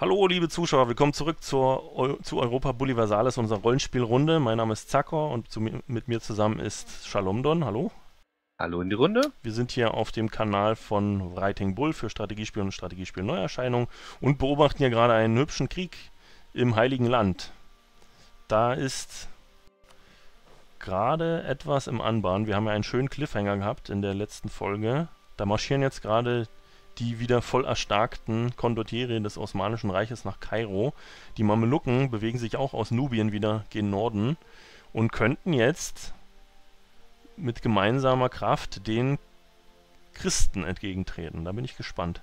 Hallo liebe Zuschauer, willkommen zurück zu Europa Bulliversalis, unserer Rollenspielrunde. Mein Name ist Zakor und mit mir zusammen ist Shalomdon. Hallo. Hallo in die Runde. Wir sind hier auf dem Kanal von Writing Bull für Strategiespiel und Strategiespiel-Neuerscheinung und beobachten hier gerade einen hübschen Krieg im Heiligen Land. Da ist gerade etwas im Anbahn. Wir haben ja einen schönen Cliffhanger gehabt in der letzten Folge. Da marschieren jetzt gerade die wieder voll erstarkten Kondottiere des Osmanischen Reiches nach Kairo. Die Mamelucken bewegen sich auch aus Nubien wieder gen Norden und könnten jetzt mit gemeinsamer Kraft den Christen entgegentreten. Da bin ich gespannt.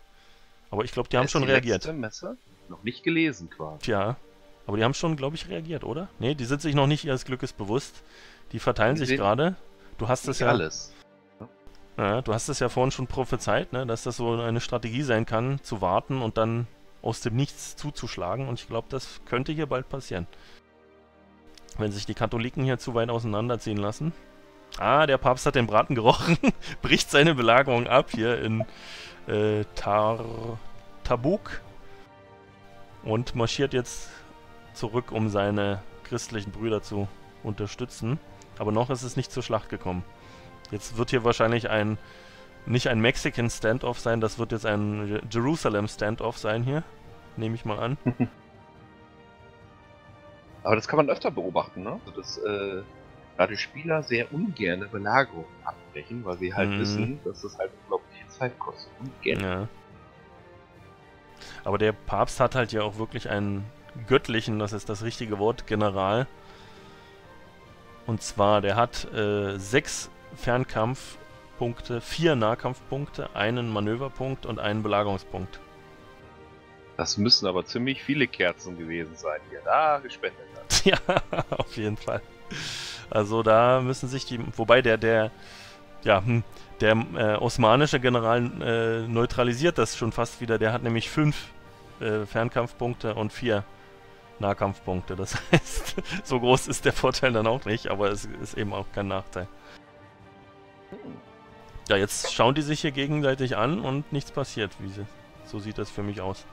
Aber ich glaube, die haben schon reagiert. Die letzte Messe noch nicht gelesen quasi. Tja, aber die haben schon, glaube ich, reagiert, oder? Ne, die sind sich noch nicht ihres Glückes bewusst. Die verteilen sich gerade. Du hast es ja... alles. Ja, du hast es ja vorhin schon prophezeit, ne, dass das so eine Strategie sein kann, zu warten und dann aus dem Nichts zuzuschlagen. Und ich glaube, das könnte hier bald passieren. Wenn sich die Katholiken hier zu weit auseinanderziehen lassen. Ah, der Papst hat den Braten gerochen, bricht seine Belagerung ab hier in Tabuk und marschiert jetzt zurück, um seine christlichen Brüder zu unterstützen. Aber noch ist es nicht zur Schlacht gekommen. Jetzt wird hier wahrscheinlich nicht ein Mexican Standoff sein, das wird jetzt ein Jerusalem Standoff sein hier, nehme ich mal an. Aber das kann man öfter beobachten, ne? Also dass gerade Spieler sehr ungerne Belagerungen abbrechen, weil sie halt wissen, dass das halt unglaublich viel Zeit kostet. Ja. Aber der Papst hat halt ja auch wirklich einen göttlichen, das ist das richtige Wort, General. Und zwar, der hat 6 Fernkampfpunkte, 4 Nahkampfpunkte, einen Manöverpunkt und einen Belagerungspunkt. Das müssen aber ziemlich viele Kerzen gewesen sein, die er da gespendet hat. Ja, auf jeden Fall. Also da müssen sich die... Wobei der osmanische General neutralisiert das schon fast wieder. Der hat nämlich 5 Fernkampfpunkte und 4 Nahkampfpunkte. Das heißt, so groß ist der Vorteil dann auch nicht, aber es ist eben auch kein Nachteil. Ja, jetzt schauen die sich hier gegenseitig an und nichts passiert. So sieht das für mich aus.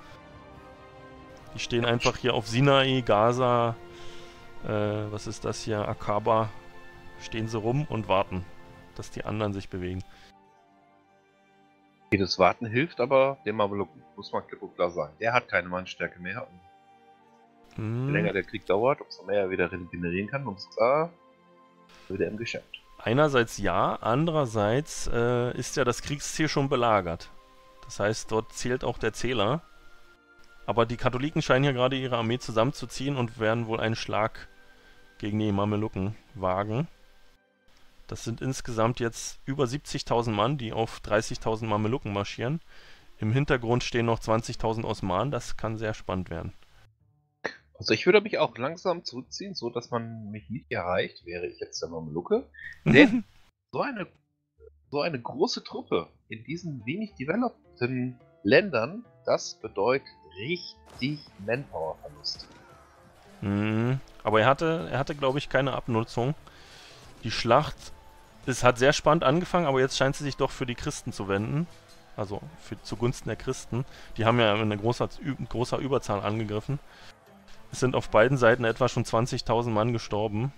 Die stehen einfach hier auf Sinai, Gaza, was ist das hier, Akaba, stehen sie rum und warten, dass die anderen sich bewegen. Jedes Warten hilft aber dem Mamelucken, muss man klipp und klar sagen. Der hat keine Mannstärke mehr. Je länger der Krieg dauert, umso mehr er wieder regenerieren kann, umso klar wird er im Geschäft. Einerseits ja, andererseits ist ja das Kriegsziel schon belagert. Das heißt, dort zählt auch der Zähler. Aber die Katholiken scheinen hier gerade ihre Armee zusammenzuziehen und werden wohl einen Schlag gegen die Mamelucken wagen. Das sind insgesamt jetzt über 70.000 Mann, die auf 30.000 Mamelucken marschieren. Im Hintergrund stehen noch 20.000 Osmanen, das kann sehr spannend werden. Also ich würde mich auch langsam zurückziehen, so dass man mich nicht erreicht, wäre ich jetzt der Mamelucke. Denn so eine große Truppe in diesen wenig developten Ländern, das bedeutet richtig Manpowerverlust. Aber er hatte, glaube ich, keine Abnutzung. Die Schlacht hat sehr spannend angefangen, aber jetzt scheint sie sich doch für die Christen zu wenden. Also zugunsten der Christen. Die haben ja in einer großer Überzahl angegriffen. Es sind auf beiden Seiten etwa schon 20.000 Mann gestorben.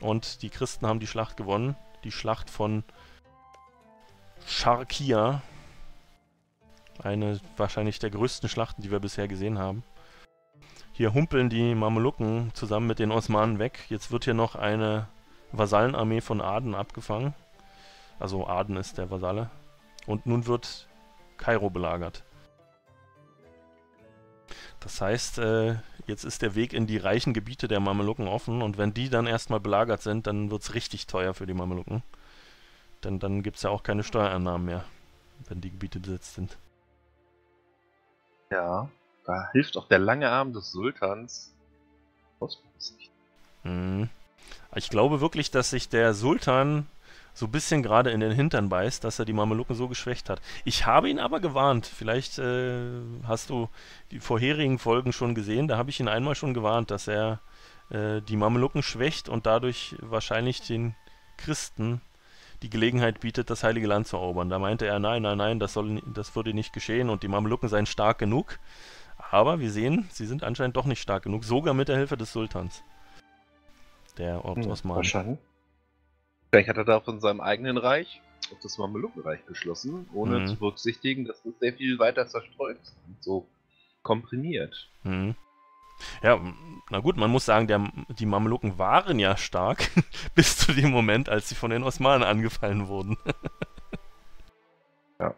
Und die Christen haben die Schlacht gewonnen. Die Schlacht von Scharkia. Eine wahrscheinlich der größten Schlachten, die wir bisher gesehen haben. Hier humpeln die Mamelucken zusammen mit den Osmanen weg. Jetzt wird hier noch eine Vasallenarmee von Aden abgefangen. Also Aden ist der Vasalle. Und nun wird Kairo belagert. Das heißt, jetzt ist der Weg in die reichen Gebiete der Mamelucken offen und wenn die dann erstmal belagert sind, dann wird es richtig teuer für die Mamelucken. Denn dann gibt es ja auch keine Steuereinnahmen mehr, wenn die Gebiete besetzt sind. Ja, da hilft auch der lange Arm des Sultans. Ich glaube wirklich, dass sich der Sultan so ein bisschen gerade in den Hintern beißt, dass er die Mamelucken so geschwächt hat. Ich habe ihn aber gewarnt. Vielleicht hast du die vorherigen Folgen schon gesehen. Da habe ich ihn einmal schon gewarnt, dass er die Mamelucken schwächt und dadurch wahrscheinlich den Christen die Gelegenheit bietet, das Heilige Land zu erobern. Da meinte er, nein, nein, nein, das würde nicht geschehen und die Mamluken seien stark genug. Aber wir sehen, sie sind anscheinend doch nicht stark genug, sogar mit der Hilfe des Sultans. Der Osmanen. Wahrscheinlich. Vielleicht hat er da von seinem eigenen Reich auf das Mamelukenreich geschlossen, ohne zu berücksichtigen, dass es sehr viel weiter zerstreut ist und so komprimiert. Mhm. Ja, na gut, man muss sagen, die Mameluken waren ja stark, bis zu dem Moment, als sie von den Osmanen angefallen wurden. Ja.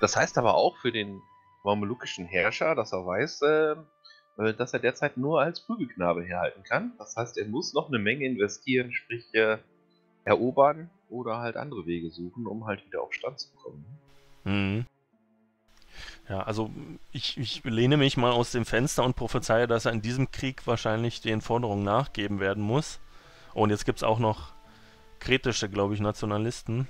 Das heißt aber auch für den mamelukischen Herrscher, dass er weiß, dass er derzeit nur als Prügelknabe herhalten kann. Das heißt, er muss noch eine Menge investieren, sprich erobern oder halt andere Wege suchen, um halt wieder auf Stand zu kommen. Mhm. Ja, also ich lehne mich mal aus dem Fenster und prophezeie, dass er in diesem Krieg wahrscheinlich den Forderungen nachgeben werden muss. Oh, und jetzt gibt es auch noch kretische, glaube ich, Nationalisten.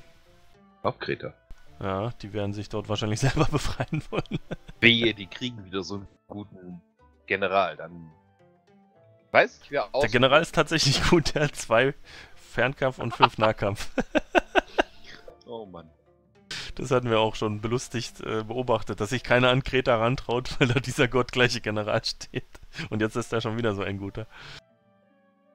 Auch Kreta. Ja, die werden sich dort wahrscheinlich selber befreien wollen. Wehe, die kriegen wieder so einen guten General, dann weiß ich, wer aus. Der General ist tatsächlich gut, der hat 2 Fernkampf und 5 Nahkampf. Oh Mann. Das hatten wir auch schon belustigt beobachtet, dass sich keiner an Kreta rantraut, weil da dieser gottgleiche General steht. Und jetzt ist er schon wieder so ein guter.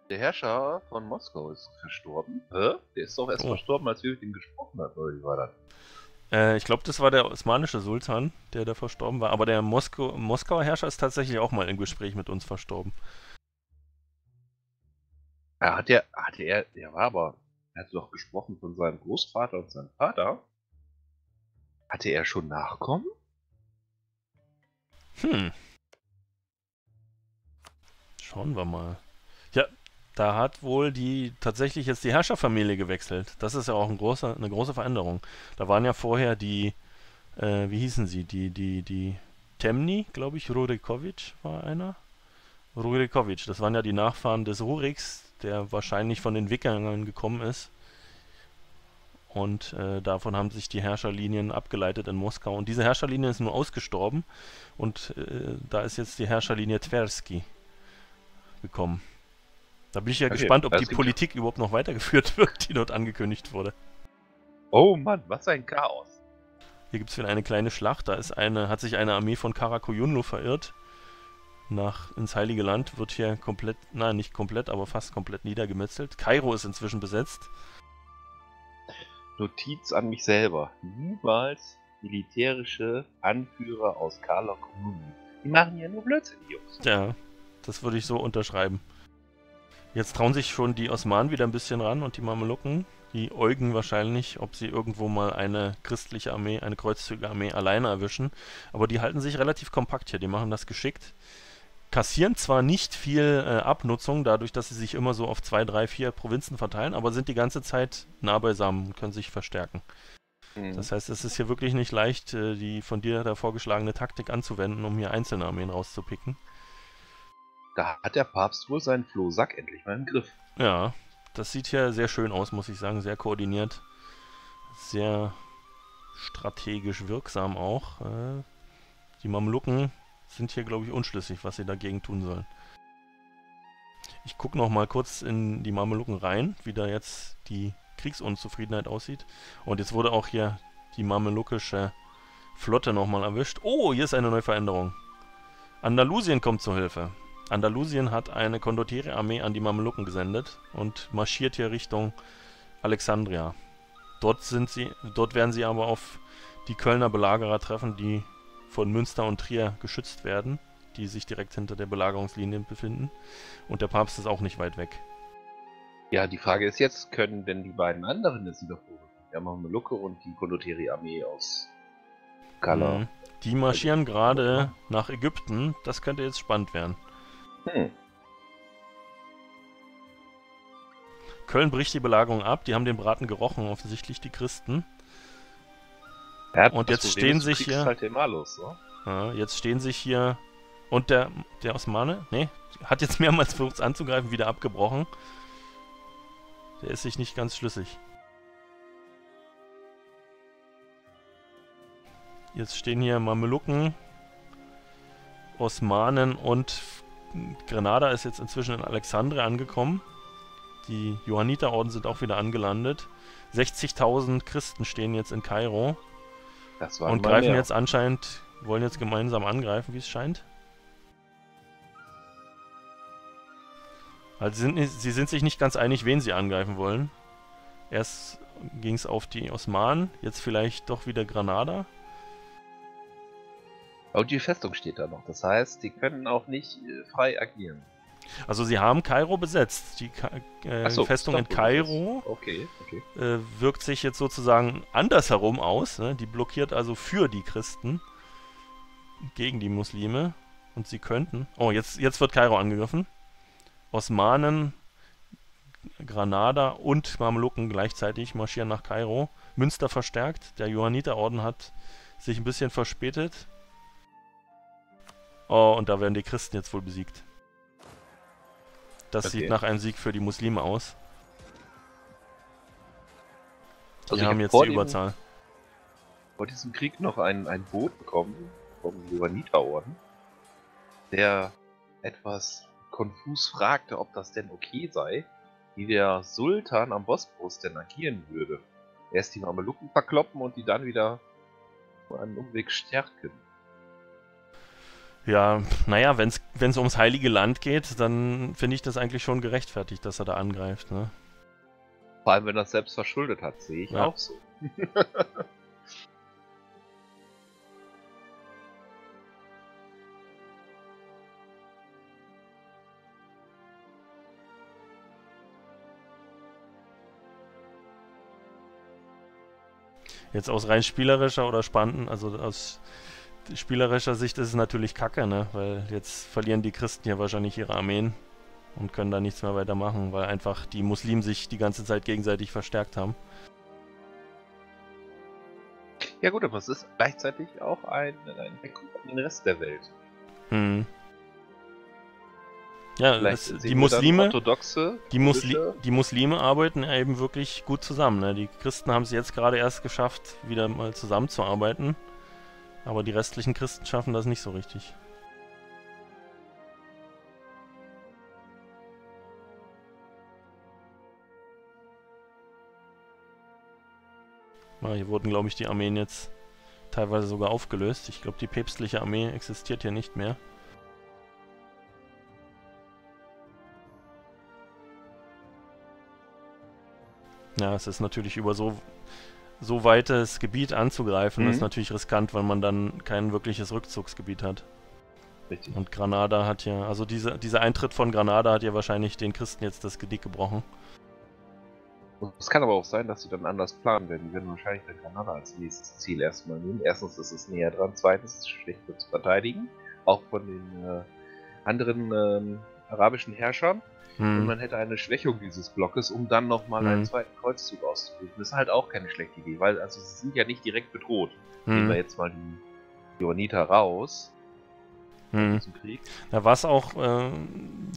Der Herrscher von Moskau ist verstorben. Hä? Der ist doch erst verstorben, als wir mit ihm gesprochen haben, oder wie war das? Ich glaube, das war der osmanische Sultan, der da verstorben war. Aber der Moskauer Herrscher ist tatsächlich auch mal im Gespräch mit uns verstorben. Er hat doch gesprochen von seinem Großvater und seinem Vater. Hatte er schon Nachkommen? Schauen wir mal. Ja, da hat wohl tatsächlich jetzt die Herrscherfamilie gewechselt. Das ist ja auch eine große Veränderung. Da waren ja vorher die, wie hießen sie? Die Temni, glaube ich, Rurikowitsch war einer. Rurikowitsch, das waren ja die Nachfahren des Ruriks, der wahrscheinlich von den Wikingern gekommen ist. Und davon haben sich die Herrscherlinien abgeleitet in Moskau. Und diese Herrscherlinie ist nur ausgestorben. Und da ist jetzt die Herrscherlinie Tversky gekommen. Da bin ich ja gespannt, ob die Politik überhaupt noch weitergeführt wird, die dort angekündigt wurde. Oh Mann, was ein Chaos. Hier gibt es wieder eine kleine Schlacht. Da ist hat sich eine Armee von Karakoyunlu verirrt. Ins Heilige Land wird hier komplett, nein, nicht komplett, aber fast komplett niedergemetzelt. Kairo ist inzwischen besetzt. Notiz an mich selber. Niemals militärische Anführer aus Karakoyunlu. Die machen ja nur Blödsinn, die Jungs. Ja, das würde ich so unterschreiben. Jetzt trauen sich schon die Osmanen wieder ein bisschen ran und die Mamelucken, die äugen wahrscheinlich, ob sie irgendwo mal eine christliche Armee, eine Kreuzzügerarmee alleine erwischen. Aber die halten sich relativ kompakt hier, die machen das geschickt. Kassieren zwar nicht viel Abnutzung, dadurch, dass sie sich immer so auf 2, 3, 4 Provinzen verteilen, aber sind die ganze Zeit nah beisammen und können sich verstärken. Das heißt, es ist hier wirklich nicht leicht, die von dir da vorgeschlagene Taktik anzuwenden, um hier einzelne Armeen rauszupicken. Da hat der Papst wohl seinen Flohsack endlich mal im Griff. Ja, das sieht ja sehr schön aus, muss ich sagen. Sehr koordiniert. Sehr strategisch wirksam auch. Die Mamluken sind hier, glaube ich, unschlüssig, was sie dagegen tun sollen. Ich gucke nochmal kurz in die Mameluken rein, wie da jetzt die Kriegsunzufriedenheit aussieht. Und jetzt wurde auch hier die mamelukische Flotte nochmal erwischt. Oh, hier ist eine neue Veränderung. Andalusien kommt zur Hilfe. Andalusien hat eine Condottiere-Armee an die Mameluken gesendet und marschiert hier Richtung Alexandria. Dort werden sie aber auf die Kölner Belagerer treffen, die von Münster und Trier geschützt werden, die sich direkt hinter der Belagerungslinie befinden. Und der Papst ist auch nicht weit weg. Ja, die Frage ist jetzt, können denn die beiden anderen jetzt wieder vor? Der Mameluke und die Condottiere-Armee aus Kala. Die marschieren gerade nach Ägypten. Das könnte jetzt spannend werden. Köln bricht die Belagerung ab, die haben den Braten gerochen, offensichtlich die Christen. Ja, und jetzt stehen sich hier... Halt immer los, ne? Ja, jetzt stehen sich hier... Und der Osmane, ne, hat jetzt mehrmals versucht anzugreifen, wieder abgebrochen. Der ist sich nicht ganz schlüssig. Jetzt stehen hier Mameluken, Osmanen und... Grenada ist jetzt inzwischen in Alexandria angekommen. Die Johanniterorden sind auch wieder angelandet. 60.000 Christen stehen jetzt in Kairo. Das war und greifen mehr. Jetzt anscheinend, wollen jetzt gemeinsam angreifen, wie es scheint. Also sie sind sich nicht ganz einig, wen sie angreifen wollen. Erst ging es auf die Osmanen, jetzt vielleicht doch wieder Granada. Und die Festung steht da noch, das heißt, die können auch nicht frei agieren. Also sie haben Kairo besetzt. Die Festung in Kairo wirkt sich jetzt sozusagen andersherum aus. Ne? Die blockiert also für die Christen gegen die Muslime. Und sie könnten... Oh, jetzt wird Kairo angegriffen. Osmanen, Granada und Mamelucken gleichzeitig marschieren nach Kairo. Münster verstärkt. Der Johanniterorden hat sich ein bisschen verspätet. Oh, und da werden die Christen jetzt wohl besiegt. Das sieht nach einem Sieg für die Muslime aus. Also die haben jetzt die Überzahl. Vor diesem Krieg noch ein Boot bekommen vom Johanniterorden, der etwas konfus fragte, ob das denn okay sei, wie der Sultan am Bosporus denn agieren würde. Erst die Mamelucken verkloppen und die dann wieder einen Umweg stärken. Ja, naja, wenn es ums Heilige Land geht, dann finde ich das eigentlich schon gerechtfertigt, dass er da angreift, ne? Vor allem, wenn er es selbst verschuldet hat, sehe ich auch so. Jetzt aus rein spielerischer oder spannenden, also aus spielerischer Sicht ist es natürlich kacke, ne? Weil jetzt verlieren die Christen hier wahrscheinlich ihre Armeen und können da nichts mehr weitermachen, weil einfach die Muslimen sich die ganze Zeit gegenseitig verstärkt haben. Ja gut, aber es ist gleichzeitig auch ein Rückzug an den Rest der Welt. Hm. Ja, die Muslime arbeiten eben wirklich gut zusammen, ne? Die Christen haben es jetzt gerade erst geschafft, wieder mal zusammenzuarbeiten. Aber die restlichen Christen schaffen das nicht so richtig. Ah, hier wurden, glaube ich, die Armeen jetzt teilweise sogar aufgelöst. Ich glaube, die päpstliche Armee existiert hier nicht mehr. Ja, es ist natürlich über so weites Gebiet anzugreifen, ist natürlich riskant, weil man dann kein wirkliches Rückzugsgebiet hat. Richtig. Und Granada hat ja, also dieser Eintritt von Granada hat ja wahrscheinlich den Christen jetzt das Genick gebrochen. Es kann aber auch sein, dass sie dann anders planen werden. Die werden wahrscheinlich dann Granada als nächstes Ziel erstmal nehmen. Erstens ist es näher dran, zweitens ist es schlechter zu verteidigen, auch von den anderen arabischen Herrschern. Und man hätte eine Schwächung dieses Blockes, um dann nochmal einen zweiten Kreuzzug auszurufen. Das ist halt auch keine schlechte Idee, weil also sie sind ja nicht direkt bedroht. Nehmen wir jetzt mal die Johanniter raus aus dem Krieg. Na, was auch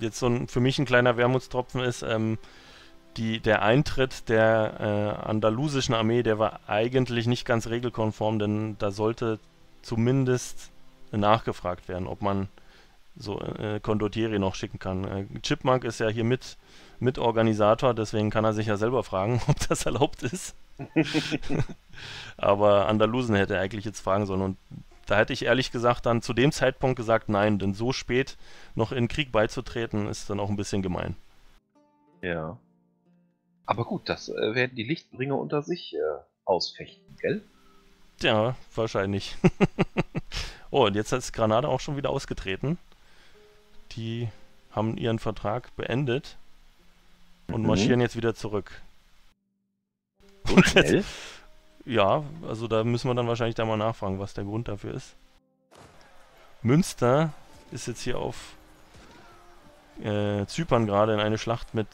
jetzt für mich ein kleiner Wermutstropfen ist, der Eintritt der andalusischen Armee, der war eigentlich nicht ganz regelkonform, denn da sollte zumindest nachgefragt werden, ob man so Condottieri noch schicken kann. Chipmunk ist ja hier mit Organisator, deswegen kann er sich ja selber fragen, ob das erlaubt ist. Aber Andalusen hätte er eigentlich jetzt fragen sollen. Und da hätte ich ehrlich gesagt dann zu dem Zeitpunkt gesagt, nein, denn so spät noch in Krieg beizutreten, ist dann auch ein bisschen gemein. Ja. Aber gut, das werden die Lichtbringer unter sich ausfechten, gell? Ja, wahrscheinlich. Oh, und jetzt ist Granada auch schon wieder ausgetreten. Die haben ihren Vertrag beendet und marschieren jetzt wieder zurück. So schnell? Ja, also da müssen wir dann wahrscheinlich da mal nachfragen, was der Grund dafür ist. Münster ist jetzt hier auf Zypern gerade in eine Schlacht mit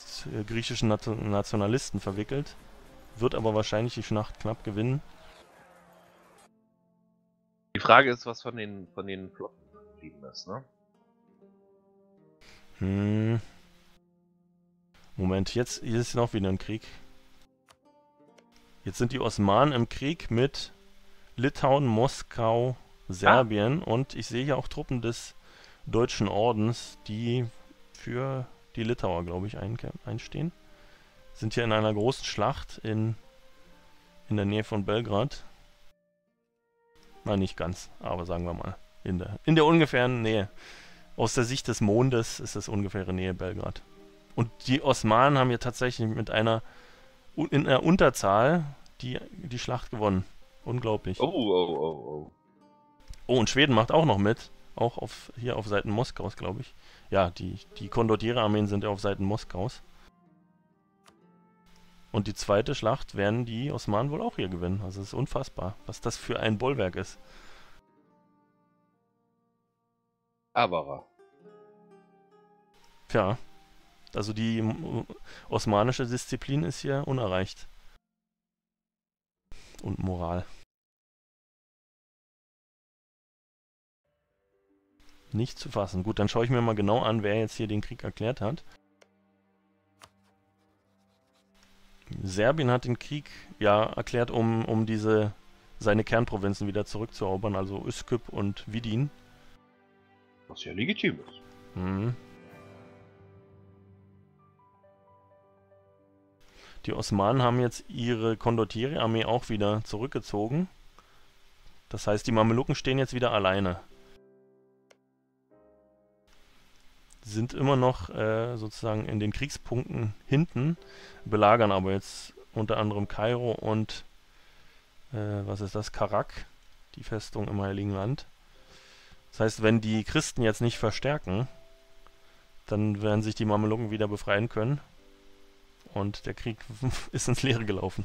griechischen Nationalisten verwickelt, wird aber wahrscheinlich die Schlacht knapp gewinnen. Die Frage ist, was von den Flotten geblieben ist, ne? Moment, jetzt ist noch wieder ein Krieg. Jetzt sind die Osmanen im Krieg mit Litauen, Moskau, Serbien und ich sehe ja auch Truppen des Deutschen Ordens, die für die Litauer, glaube ich, einstehen. sind hier in einer großen Schlacht in der Nähe von Belgrad. Nein, nicht ganz, aber sagen wir mal, in der ungefähren Nähe. Aus der Sicht des Mondes ist das ungefähre Nähe Belgrad. Und die Osmanen haben hier tatsächlich in einer Unterzahl die Schlacht gewonnen. Unglaublich. Oh, und Schweden macht auch noch mit. Auch hier auf Seiten Moskaus, glaube ich. Ja, die Kondottiere-Armeen sind ja auf Seiten Moskaus. Und die zweite Schlacht werden die Osmanen wohl auch hier gewinnen. Also es ist unfassbar, was das für ein Bollwerk ist. Avara. Tja, also die osmanische Disziplin ist hier unerreicht. Und Moral. Nicht zu fassen. Gut, dann schaue ich mir mal genau an, wer jetzt hier den Krieg erklärt hat. Serbien hat den Krieg ja erklärt, um seine Kernprovinzen wieder zurückzuerobern, also Üsküp und Vidin. Was ja legitim ist. Mhm. Die Osmanen haben jetzt ihre Kondottiere-Armee auch wieder zurückgezogen. Das heißt, die Mamelucken stehen jetzt wieder alleine. Sind immer noch sozusagen in den Kriegspunkten hinten, belagern aber jetzt unter anderem Kairo und was ist das? Karak, die Festung im Heiligen Land. Das heißt, wenn die Christen jetzt nicht verstärken, dann werden sich die Mamelucken wieder befreien können und der Krieg ist ins Leere gelaufen.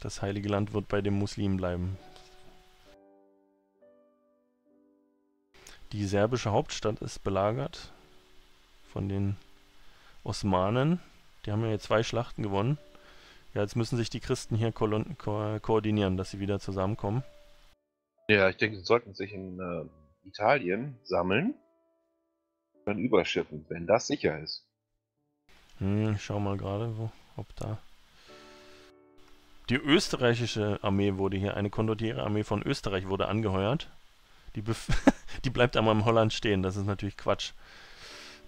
Das Heilige Land wird bei den Muslimen bleiben. Die serbische Hauptstadt ist belagert von den Osmanen. Die haben ja jetzt 2 Schlachten gewonnen. Ja, jetzt müssen sich die Christen hier koordinieren, dass sie wieder zusammenkommen. Ja, ich denke, sie sollten sich in Italien sammeln und dann überschiffen, wenn das sicher ist. Ich schau mal gerade, ob da... Die österreichische Armee wurde hier, eine Kondottiere-Armee von Österreich wurde angeheuert. Die bleibt aber im Holland stehen, das ist natürlich Quatsch.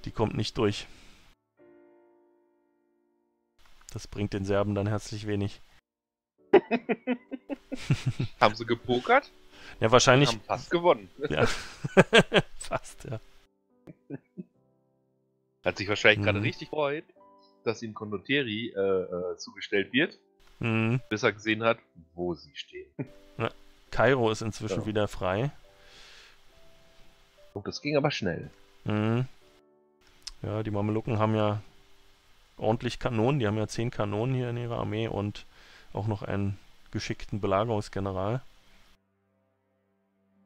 Die kommt nicht durch. Das bringt den Serben dann herzlich wenig. Haben sie gepokert? Ja, wahrscheinlich. Haben fast gewonnen. Ja. Fast, ja. Hat sich wahrscheinlich gerade richtig gefreut, dass ihm Kondottieri zugestellt wird, bis er gesehen hat, wo sie stehen. Na, Kairo ist inzwischen wieder frei. Oh, das ging aber schnell. Mhm. Ja, die Mamelucken haben ja ordentlich Kanonen. Die haben ja 10 Kanonen hier in ihrer Armee und auch noch einen geschickten Belagerungsgeneral.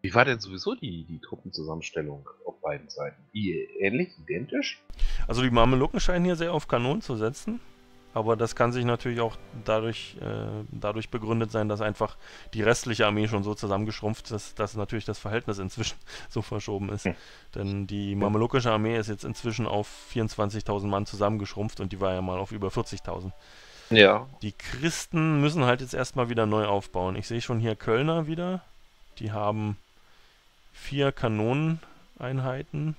Wie war denn sowieso die Truppenzusammenstellung auf beiden Seiten? Ähnlich, identisch? Also die Mamelucken scheinen hier sehr auf Kanonen zu setzen. Aber das kann sich natürlich auch dadurch begründet sein, dass einfach die restliche Armee schon so zusammengeschrumpft ist, dass natürlich das Verhältnis inzwischen so verschoben ist. Denn die mamelukische Armee ist jetzt inzwischen auf 24.000 Mann zusammengeschrumpft und die war ja mal auf über 40.000. Ja. Die Christen müssen halt jetzt erstmal wieder neu aufbauen. Ich sehe schon hier Kölner wieder. Die haben 4 Kanoneneinheiten.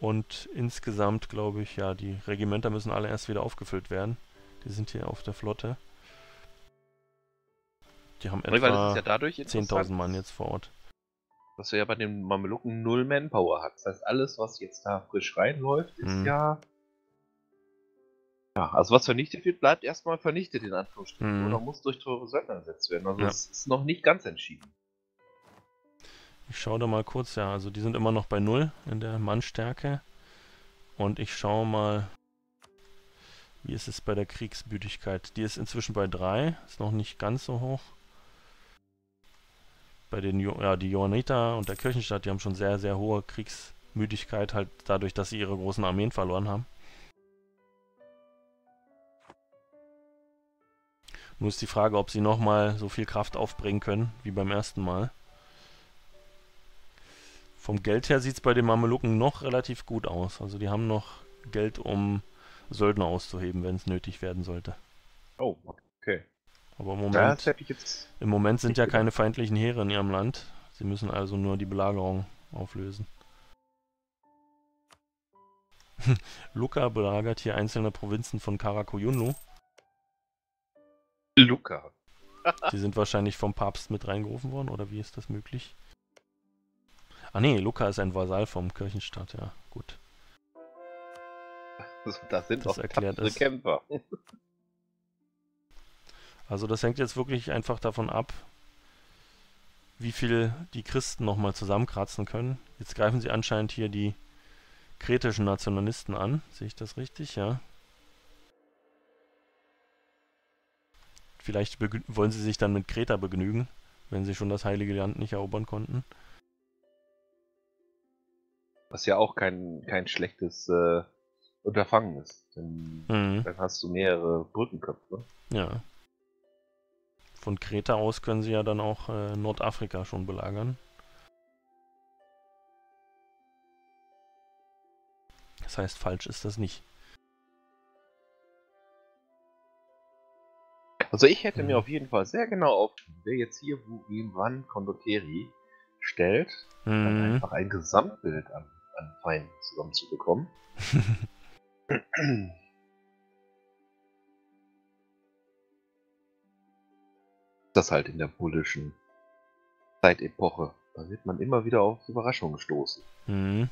Und insgesamt, glaube ich, ja, die Regimenter müssen alle erst wieder aufgefüllt werden. Die sind hier auf der Flotte. Die haben etwa 10.000 Mann jetzt vor Ort. Was wir ja bei den Mamelucken 0 Manpower hat. Das heißt, alles, was jetzt da frisch reinläuft, ist ja, also was vernichtet wird, bleibt erstmal vernichtet, in Anführungsstrichen. Oder muss durch teure Söldner ersetzt werden. Also es ist noch nicht ganz entschieden. Ich schaue da mal kurz, ja, also die sind immer noch bei 0 in der Mannstärke. Und ich schaue mal, wie ist es bei der Kriegsmüdigkeit? Die ist inzwischen bei 3, ist noch nicht ganz so hoch. Bei den, die Johanniter und der Kirchenstadt, die haben schon sehr, sehr hohe Kriegsmüdigkeit, halt dadurch, dass sie ihre großen Armeen verloren haben. Nur ist die Frage, ob sie nochmal so viel Kraft aufbringen können, wie beim ersten Mal. Vom Geld her sieht es bei den Mamelucken noch relativ gut aus. Also die haben noch Geld, um Söldner auszuheben, wenn es nötig werden sollte. Oh, okay. Aber im Moment sind ja keine feindlichen Heere in ihrem Land. Sie müssen also nur die Belagerung auflösen. Luca belagert hier einzelne Provinzen von Karakoyunlu. Luca. Die sind wahrscheinlich vom Papst mit reingerufen worden, oder wie ist das möglich? Ah nee, Luca ist ein Vasal vom Kirchenstaat, ja, gut. Das sind doch tapfere Kämpfer. Also das hängt jetzt wirklich einfach davon ab, wie viel die Christen nochmal zusammenkratzen können. Jetzt greifen sie anscheinend hier die kretischen Nationalisten an. Sehe ich das richtig? Ja. Vielleicht wollen sie sich dann mit Kreta begnügen, wenn sie schon das Heilige Land nicht erobern konnten. Was ja auch kein schlechtes Unterfangen ist. Denn dann hast du mehrere Brückenköpfe. Ja. Von Kreta aus können sie ja dann auch Nordafrika schon belagern. Das heißt, falsch ist das nicht. Also ich hätte mir auf jeden Fall sehr genau aufgeschrieben, wer jetzt hier wann Kondottieri stellt, dann einfach ein Gesamtbild an Feinden zusammenzubekommen. Das halt in der bullischen Zeitepoche. Da wird man immer wieder auf Überraschungen gestoßen.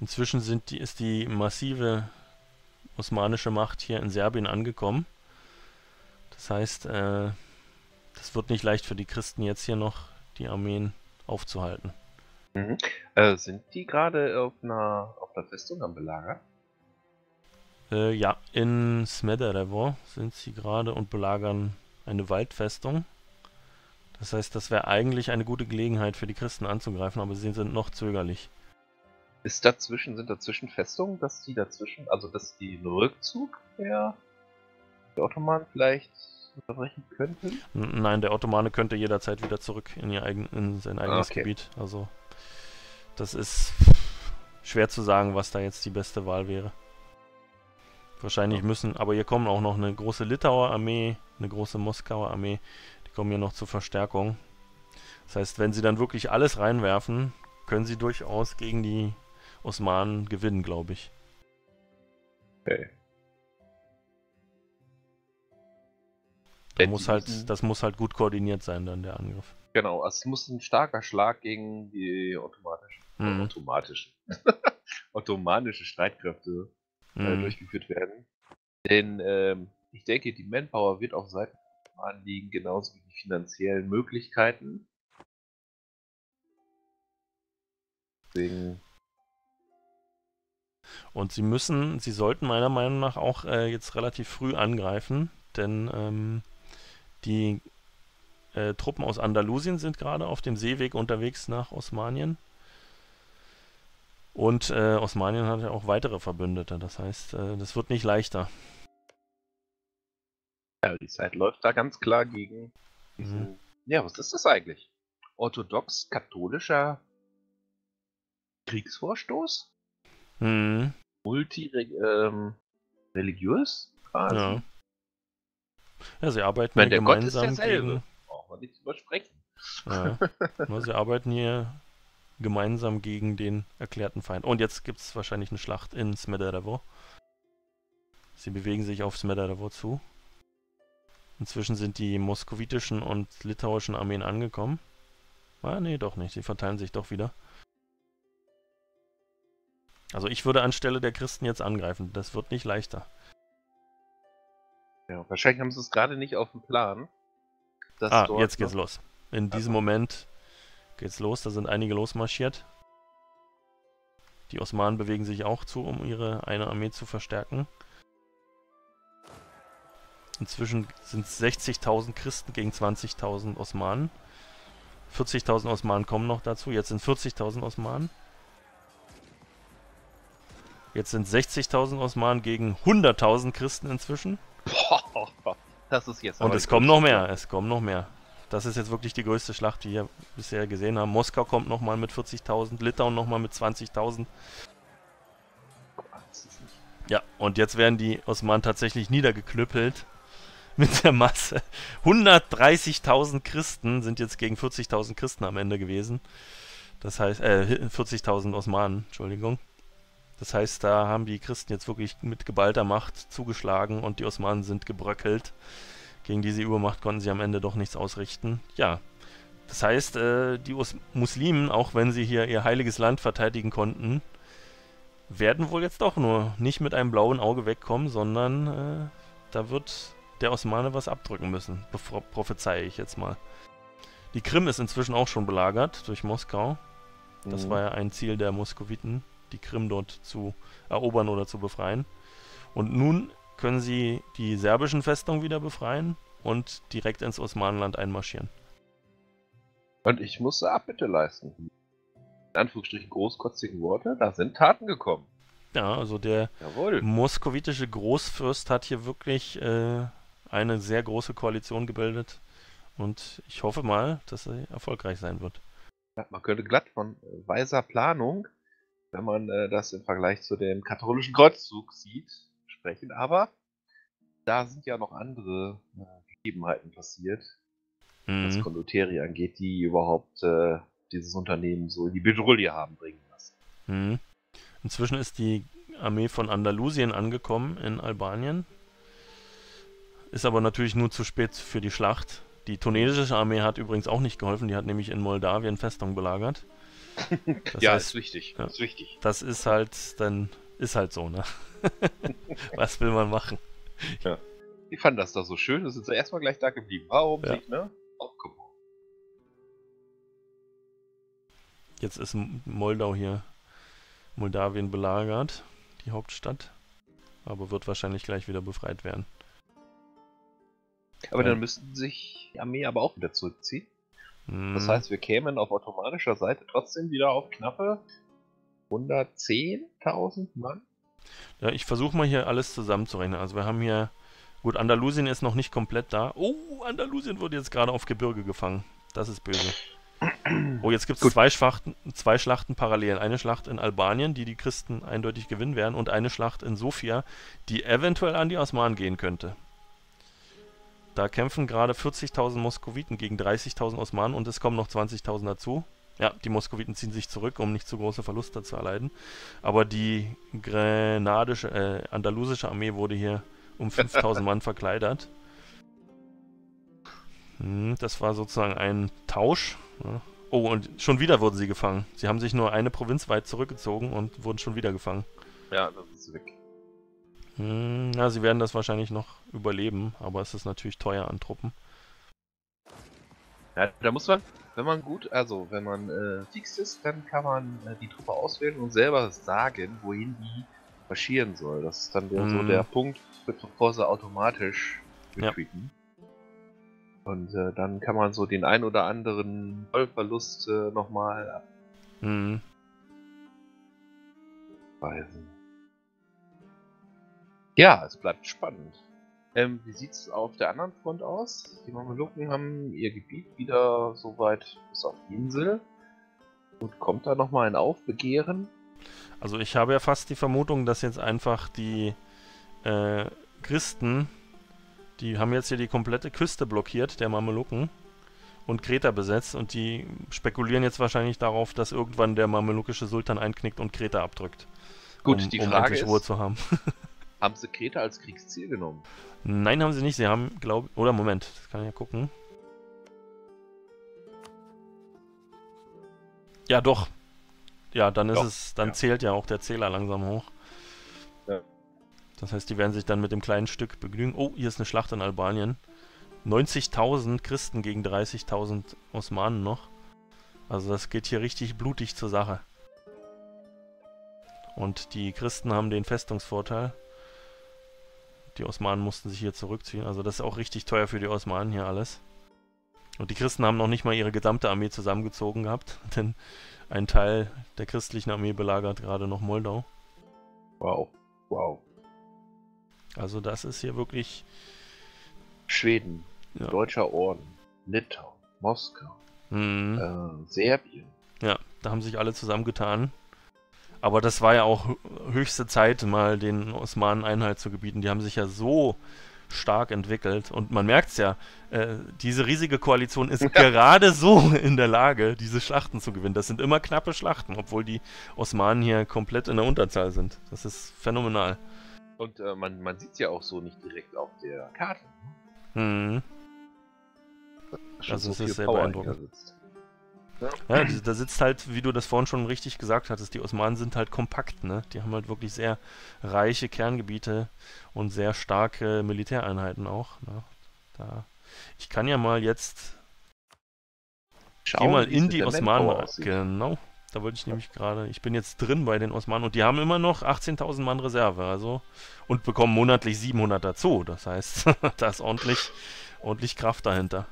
Inzwischen ist die massive osmanische Macht hier in Serbien angekommen. Das heißt, das wird nicht leicht für die Christen jetzt hier noch die Armeen aufzuhalten. Sind die gerade auf einer Festung am Belager? Ja, in Smederevo sind sie gerade und belagern eine Waldfestung. Das heißt, das wäre eigentlich eine gute Gelegenheit für die Christen anzugreifen, aber sie sind noch zögerlich. Sind dazwischen Festungen, dass die einen Rückzug der Ottomanen vielleicht unterbrechen könnten? Nein, der Ottomane könnte jederzeit wieder zurück in sein eigenes Gebiet. Also, das ist schwer zu sagen, was da jetzt die beste Wahl wäre. Wahrscheinlich müssen, aber hier kommen auch noch eine große Litauer Armee, eine große Moskauer Armee, die kommen hier noch zur Verstärkung. Das heißt, wenn sie dann wirklich alles reinwerfen, können sie durchaus gegen die Osmanen gewinnen, glaube ich. Okay. Das muss halt gut koordiniert sein, dann der Angriff. Genau, es muss ein starker Schlag gegen die ottomanische Streitkräfte durchgeführt werden. Denn ich denke, die Manpower wird auf Seiten der Osmanen liegen, genauso wie die finanziellen Möglichkeiten. Deswegen. Und sie sollten meiner Meinung nach auch jetzt relativ früh angreifen, denn die Truppen aus Andalusien sind gerade auf dem Seeweg unterwegs nach Osmanien. Und Osmanien hat ja auch weitere Verbündete, das heißt, das wird nicht leichter. Ja, die Zeit läuft da ganz klar gegen diesen... Ja, was ist das eigentlich? Orthodox-katholischer Kriegsvorstoß? Multireligiös? Ja. Ja, sie arbeiten hier gemeinsam gegen... Brauchen wir nicht drüber sprechen. Ja. Sie arbeiten hier gemeinsam gegen den erklärten Feind. Und jetzt gibt es wahrscheinlich eine Schlacht in Smederevo. Sie bewegen sich auf Smederevo zu. Inzwischen sind die moskowitischen und litauischen Armeen angekommen. Ah, nee, doch nicht. Sie verteilen sich doch wieder. Also ich würde anstelle der Christen jetzt angreifen. Das wird nicht leichter. Ja, wahrscheinlich haben sie es gerade nicht auf dem Plan. Jetzt geht's los. In diesem Moment geht's los, da sind einige losmarschiert. Die Osmanen bewegen sich auch zu, um ihre eine Armee zu verstärken. Inzwischen sind es 60.000 Christen gegen 20.000 Osmanen. 40.000 Osmanen kommen noch dazu, jetzt sind 40.000 Osmanen. Jetzt sind 60.000 Osmanen gegen 100.000 Christen inzwischen. Boah, das ist jetzt... Und es kommen noch mehr, es kommen noch mehr. Das ist jetzt wirklich die größte Schlacht, die wir bisher gesehen haben. Moskau kommt nochmal mit 40.000, Litauen nochmal mit 20.000. Ja, und jetzt werden die Osmanen tatsächlich niedergeknüppelt mit der Masse. 130.000 Christen sind jetzt gegen 40.000 Christen am Ende gewesen. Das heißt, 40.000 Osmanen, Entschuldigung. Das heißt, da haben die Christen jetzt wirklich mit geballter Macht zugeschlagen und die Osmanen sind gebröckelt. Gegen diese Übermacht konnten sie am Ende doch nichts ausrichten. Ja, das heißt, die Muslimen, auch wenn sie hier ihr heiliges Land verteidigen konnten, werden wohl jetzt doch nur nicht mit einem blauen Auge wegkommen, sondern da wird der Osmane was abdrücken müssen, prophezeie ich jetzt mal. Die Krim ist inzwischen auch schon belagert durch Moskau. Das war ja ein Ziel der Moskowiten, die Krim dort zu erobern oder zu befreien. Und nun können sie die serbischen Festungen wieder befreien und direkt ins Osmanenland einmarschieren. Und ich musste Abbitte leisten. In Anführungsstrichen großkotzigen Worte, da sind Taten gekommen. Ja, also der moskowitische Großfürst hat hier wirklich eine sehr große Koalition gebildet. Und ich hoffe mal, dass er erfolgreich sein wird. Ja, man könnte glatt von weiser Planung, wenn man das im Vergleich zu dem katholischen Kreuzzug sieht, sprechen. Aber da sind ja noch andere Gegebenheiten passiert, was Condottieri angeht, die überhaupt dieses Unternehmen so in die Bedrulle haben bringen lassen. Inzwischen ist die Armee von Andalusien angekommen in Albanien. Ist aber natürlich nur zu spät für die Schlacht. Die tunesische Armee hat übrigens auch nicht geholfen, die hat nämlich in Moldawien Festung belagert. Das ja, heißt, ist wichtig, ja, ist wichtig. Das ist halt, dann ist halt so, ne? Was will man machen? Ja. Ich fand das da so schön, das sind sie erstmal gleich da geblieben. Warum nicht, ne? Auch komm. Jetzt ist Moldau hier, Moldawien belagert, die Hauptstadt, aber wird wahrscheinlich gleich wieder befreit werden. Aber dann müssten sich die Armee aber auch wieder zurückziehen. Das heißt, wir kämen auf ottomanischer Seite trotzdem wieder auf knappe 110.000 Mann. Ja, ich versuche mal hier alles zusammenzurechnen. Also wir haben hier, gut, Andalusien ist noch nicht komplett da. Oh, Andalusien wurde jetzt gerade auf Gebirge gefangen. Das ist böse. Oh, jetzt gibt es zwei Schlachten parallel. Eine Schlacht in Albanien, die die Christen eindeutig gewinnen werden, und eine Schlacht in Sofia, die eventuell an die Osmanen gehen könnte. Da kämpfen gerade 40.000 Moskowiten gegen 30.000 Osmanen und es kommen noch 20.000 dazu. Ja, die Moskowiten ziehen sich zurück, um nicht zu große Verluste zu erleiden. Aber die andalusische Armee wurde hier um 5.000 Mann verkleinert. Das war sozusagen ein Tausch. Oh, und schon wieder wurden sie gefangen. Sie haben sich nur eine Provinz weit zurückgezogen und wurden schon wieder gefangen. Ja, das ist weg. Ja, sie werden das wahrscheinlich noch überleben, aber es ist natürlich teuer an Truppen. Ja, da muss man, wenn man fix ist, dann kann man die Truppe auswählen und selber sagen, wohin die marschieren soll. Das ist dann wieder so der Punkt, bevor sie automatisch retreaten. Ja. Und dann kann man so den ein oder anderen Vollverlust nochmal abweisen. Ja, es bleibt spannend. Wie sieht es auf der anderen Front aus? Die Mamelucken haben ihr Gebiet wieder so weit bis auf die Insel. Und kommt da nochmal ein Aufbegehren? Also ich habe ja fast die Vermutung, dass jetzt einfach die Christen, die haben jetzt hier die komplette Küste blockiert, der Mamelucken, und Kreta besetzt. Und die spekulieren jetzt wahrscheinlich darauf, dass irgendwann der mamelukische Sultan einknickt und Kreta abdrückt. Gut, die Frage ist, um endlich Ruhe zu haben. Haben sie Kreta als Kriegsziel genommen? Nein, haben sie nicht. Sie haben, glaube ich... Oder, Moment. Das kann ich ja gucken. Ja, doch. Ja, dann ist es... Dann zählt ja auch der Zähler langsam hoch. Ja. Das heißt, die werden sich dann mit dem kleinen Stück begnügen. Oh, hier ist eine Schlacht in Albanien. 90.000 Christen gegen 30.000 Osmanen noch. Also das geht hier richtig blutig zur Sache. Und die Christen haben den Festungsvorteil. Die Osmanen mussten sich hier zurückziehen. Also das ist auch richtig teuer für die Osmanen hier alles. Und die Christen haben noch nicht mal ihre gesamte Armee zusammengezogen gehabt. Denn ein Teil der christlichen Armee belagert gerade noch Moldau. Wow. Wow. Also das ist hier wirklich... Schweden, ja. Deutscher Orden, Litauen, Moskau, Serbien. Ja, da haben sich alle zusammengetan. Aber das war ja auch höchste Zeit, mal den Osmanen Einhalt zu gebieten. Die haben sich ja so stark entwickelt. Und man merkt es ja, diese riesige Koalition ist gerade so in der Lage, diese Schlachten zu gewinnen. Das sind immer knappe Schlachten, obwohl die Osmanen hier komplett in der Unterzahl sind. Das ist phänomenal. Und man sieht es ja auch so nicht direkt auf der Karte. Hm. Das ist sehr beeindruckend. Ja, da sitzt halt, wie du das vorhin schon richtig gesagt hattest, die Osmanen sind halt kompakt, ne? Die haben halt wirklich sehr reiche Kerngebiete und sehr starke Militäreinheiten auch, ne? Da. Ich kann ja mal jetzt schauen, geh mal in die Osmanen. Genau, da wollte ich nämlich gerade, ich bin jetzt drin bei den Osmanen und die haben immer noch 18.000 Mann Reserve, also, und bekommen monatlich 700 dazu, das heißt, da ist ordentlich Kraft dahinter.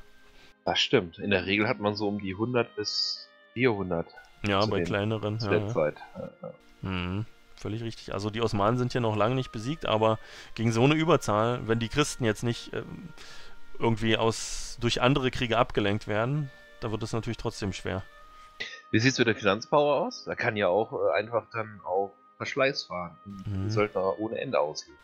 Das stimmt. In der Regel hat man so um die 100 bis 400. Ja, bei kleineren. Ja, ja. Zeit. Ja. Mhm, völlig richtig. Also die Osmanen sind hier noch lange nicht besiegt, aber gegen so eine Überzahl, wenn die Christen jetzt nicht irgendwie durch andere Kriege abgelenkt werden, da wird es natürlich trotzdem schwer. Wie sieht es mit der Finanzpower aus? Da kann ja auch einfach dann auf Verschleiß fahren. Die sollten aber ohne Ende ausleben.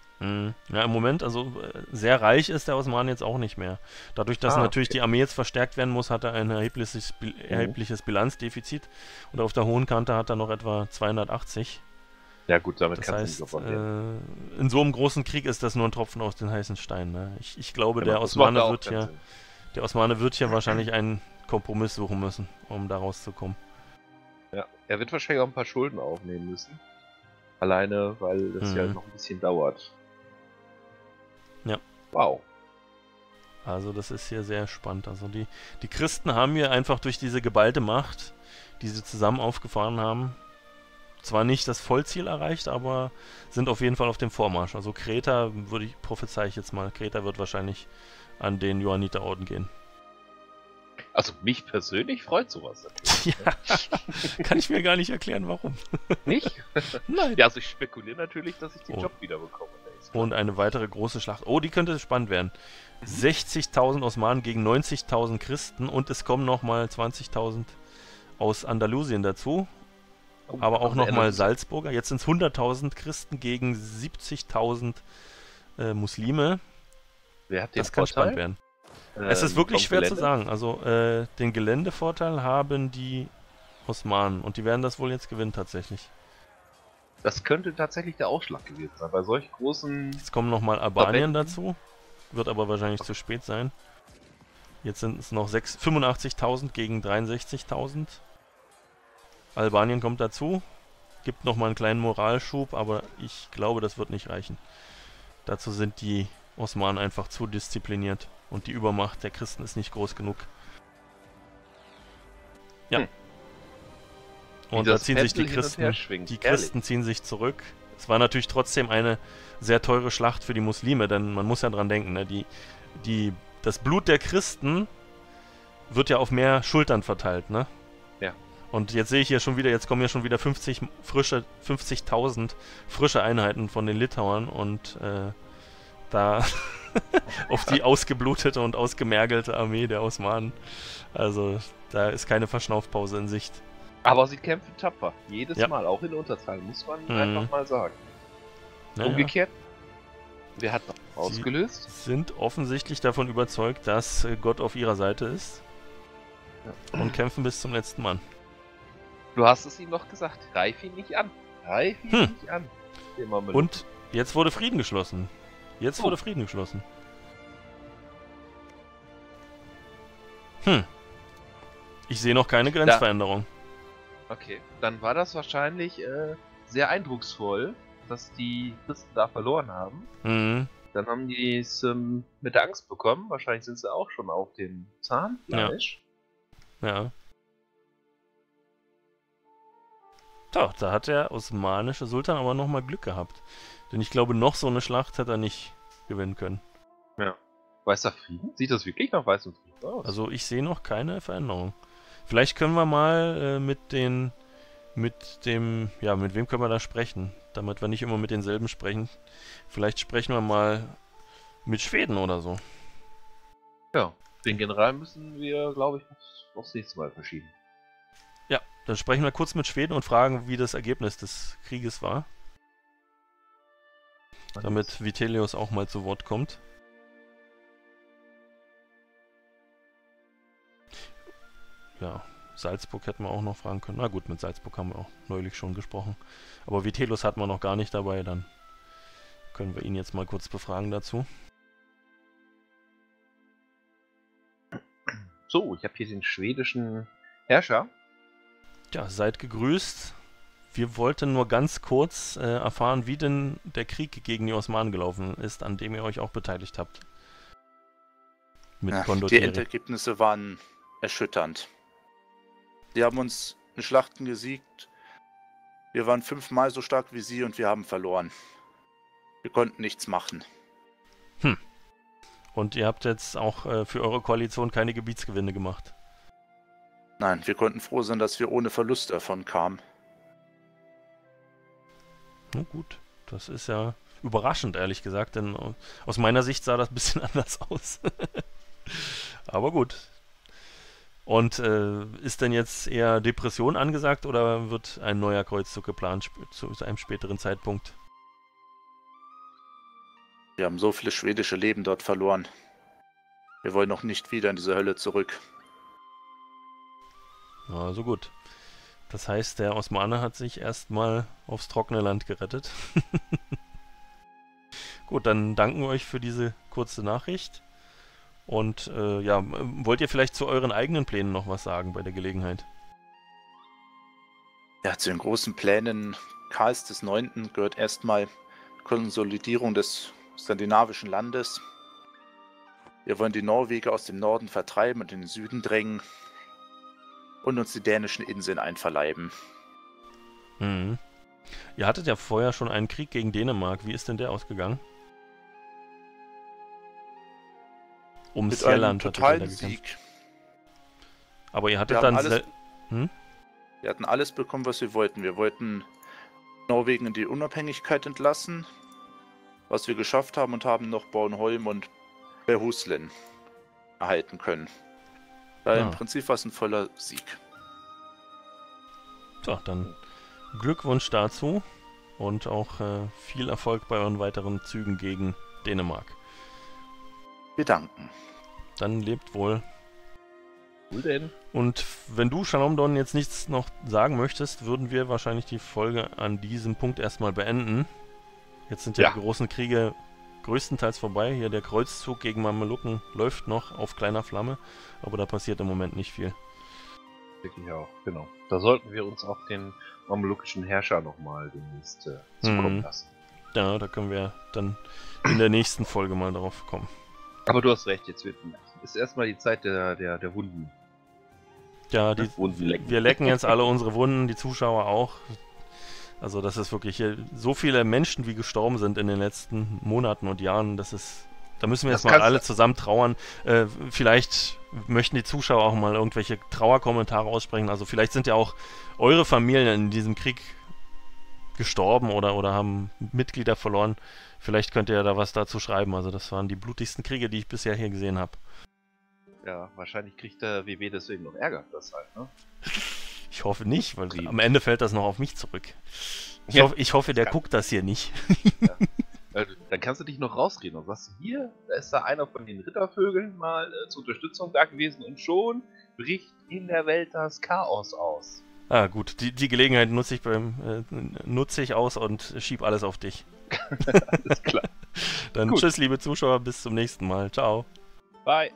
Ja, im Moment, also sehr reich ist der Osman jetzt auch nicht mehr. Dadurch, dass natürlich die Armee jetzt verstärkt werden muss, hat er ein erhebliches Bilanzdefizit. Und auf der hohen Kante hat er noch etwa 280. Ja gut, damit kannst du nicht davon in so einem großen Krieg ist das nur ein Tropfen aus den heißen Steinen. Ne? Ich glaube, ja, der Osmane wird hier wahrscheinlich einen Kompromiss suchen müssen, um da rauszukommen. Ja, er wird wahrscheinlich auch ein paar Schulden aufnehmen müssen. Alleine, weil das ja noch ein bisschen dauert. Ja. Wow. Also das ist hier sehr spannend. Also die Christen haben hier einfach durch diese geballte Macht, die sie zusammen aufgefahren haben, zwar nicht das Vollziel erreicht, aber sind auf jeden Fall auf dem Vormarsch. Also Kreta, prophezei ich jetzt mal, Kreta wird wahrscheinlich an den Johanniterorden gehen. Also mich persönlich freut sowas natürlich. Ja, kann ich mir gar nicht erklären, warum. Nicht? Nein. Ja, also ich spekuliere natürlich, dass ich den Job wieder bekomme. Und eine weitere große Schlacht. Oh, die könnte spannend werden. 60.000 Osmanen gegen 90.000 Christen und es kommen nochmal 20.000 aus Andalusien dazu. Oh, aber auch nochmal Salzburger. Jetzt sind es 100.000 Christen gegen 70.000 Muslime. Wer hat den Das kann Vorteil? Spannend werden. Es ist wirklich schwer zu sagen. Also den Geländevorteil haben die Osmanen und die werden das wohl jetzt gewinnen tatsächlich. Das könnte tatsächlich der Ausschlag gewesen sein. Bei solch großen... Jetzt kommen nochmal Albanien dazu. Wird aber wahrscheinlich zu spät sein. Jetzt sind es noch 85.000 gegen 63.000. Albanien kommt dazu. Gibt nochmal einen kleinen Moralschub, aber ich glaube, das wird nicht reichen. Dazu sind die Osmanen einfach zu diszipliniert. Und die Übermacht der Christen ist nicht groß genug. Ja. Und da ziehen sich die Christen, ziehen sich zurück. Es war natürlich trotzdem eine sehr teure Schlacht für die Muslime, denn man muss ja dran denken, ne? Das Blut der Christen wird ja auf mehr Schultern verteilt, ne? Ja. Und jetzt sehe ich hier schon wieder, jetzt kommen ja schon wieder 50.000 frische Einheiten von den Litauern und da auf die ausgeblutete und ausgemergelte Armee der Osmanen. Also da ist keine Verschnaufpause in Sicht. Aber sie kämpfen tapfer. Jedes Mal, auch in Unterzahl, muss man einfach mal sagen. Naja. Umgekehrt, wer hat noch ausgelöst? Sie sind offensichtlich davon überzeugt, dass Gott auf ihrer Seite ist. Ja. Und kämpfen bis zum letzten Mann. Du hast es ihm doch gesagt, greif ihn nicht an. Greif ihn nicht an. Und jetzt wurde Frieden geschlossen. Jetzt wurde Frieden geschlossen. Hm. Ich sehe noch keine Grenzveränderung. Okay, dann war das wahrscheinlich sehr eindrucksvoll, dass die Christen da verloren haben. Mhm. Dann haben die es mit der Angst bekommen. Wahrscheinlich sind sie auch schon auf dem Zahnfleisch. Ja. Doch, da hat der osmanische Sultan aber nochmal Glück gehabt. Denn ich glaube, noch so eine Schlacht hätte er nicht gewinnen können. Ja. Weißer Frieden? Sieht das wirklich nach weißem Frieden aus? Also ich sehe noch keine Veränderung. Vielleicht können wir mal mit wem können wir da sprechen? Damit wir nicht immer mit denselben sprechen. Vielleicht sprechen wir mal mit Schweden oder so. Ja, den General müssen wir, glaube ich, aufs nächste Mal verschieben. Ja, dann sprechen wir kurz mit Schweden und fragen, wie das Ergebnis des Krieges war. Damit Vitellius auch mal zu Wort kommt. Ja, Salzburg hätten wir auch noch fragen können. Na gut, mit Salzburg haben wir auch neulich schon gesprochen. Aber Vitellius hatten wir noch gar nicht dabei, dann können wir ihn jetzt mal kurz befragen dazu. So, ich habe hier den schwedischen Herrscher. Ja, seid gegrüßt. Wir wollten nur ganz kurz erfahren, wie denn der Krieg gegen die Osmanen gelaufen ist, an dem ihr euch auch beteiligt habt. Mit Condottieri. Die Endergebnisse waren erschütternd. Sie haben uns in Schlachten gesiegt. Wir waren 5-mal so stark wie sie und wir haben verloren. Wir konnten nichts machen. Hm. Und ihr habt jetzt auch für eure Koalition keine Gebietsgewinne gemacht? Nein, wir konnten froh sein, dass wir ohne Verlust davon kamen. Na gut, das ist ja überraschend, ehrlich gesagt, denn aus meiner Sicht sah das ein bisschen anders aus. Aber gut. Und ist denn jetzt eher Depression angesagt oder wird ein neuer Kreuzzug geplant zu einem späteren Zeitpunkt? Wir haben so viele schwedische Leben dort verloren. Wir wollen noch nicht wieder in diese Hölle zurück. Also gut. Das heißt, der Osmane hat sich erstmal aufs trockene Land gerettet. Gut, dann danken wir euch für diese kurze Nachricht. Und ja, wollt ihr vielleicht zu euren eigenen Plänen noch was sagen bei der Gelegenheit? Ja, zu den großen Plänen Karls IX. Gehört erstmal Konsolidierung des skandinavischen Landes. Wir wollen die Norweger aus dem Norden vertreiben und in den Süden drängen. Und uns die dänischen Inseln einverleiben. Hm. Ihr hattet ja vorher schon einen Krieg gegen Dänemark. Wie ist denn der ausgegangen? Mit einem totalen Sieg. Aber ihr hattet dann... Wir hatten alles bekommen, was wir wollten. Wir wollten Norwegen in die Unabhängigkeit entlassen. Was wir geschafft haben und haben noch Bornholm und Berhuslen erhalten können. Im Prinzip war es ein voller Sieg. So, dann Glückwunsch dazu und auch viel Erfolg bei euren weiteren Zügen gegen Dänemark. Wir danken. Dann lebt wohl. Wohl denn. Und wenn du, Shalomdon, jetzt nichts noch sagen möchtest, würden wir wahrscheinlich die Folge an diesem Punkt erstmal beenden. Jetzt sind ja die großen Kriege größtenteils vorbei. Hier der Kreuzzug gegen Mamelucken läuft noch auf kleiner Flamme, aber da passiert im Moment nicht viel. Denke ich auch, genau. Da sollten wir uns auch den mamelukischen Herrscher nochmal demnächst zukommen lassen. Ja, da können wir dann in der nächsten Folge mal drauf kommen. Aber du hast recht, jetzt ist erstmal die Zeit der Wunden. Ja, wir lecken jetzt alle unsere Wunden, die Zuschauer auch. Also das ist wirklich so viele Menschen, wie gestorben sind in den letzten Monaten und Jahren, das ist, da müssen wir jetzt mal alle zusammen trauern. Vielleicht möchten die Zuschauer auch mal irgendwelche Trauerkommentare aussprechen. Also vielleicht sind ja auch eure Familien in diesem Krieg gestorben oder haben Mitglieder verloren. Vielleicht könnt ihr ja da was dazu schreiben. Also das waren die blutigsten Kriege, die ich bisher hier gesehen habe. Ja, wahrscheinlich kriegt der WW deswegen noch Ärger, das halt, ne? Ich hoffe nicht, weil am Ende fällt das noch auf mich zurück. Ich hoffe, der guckt das hier nicht. Ja. Dann kannst du dich noch rausreden und sagst, hier, da ist da einer von den Rittervögeln mal zur Unterstützung da gewesen und schon bricht in der Welt das Chaos aus. Ah gut, die Gelegenheit nutze ich aus und schieb alles auf dich. Alles klar. Dann gut. Tschüss, liebe Zuschauer, bis zum nächsten Mal. Ciao. Bye.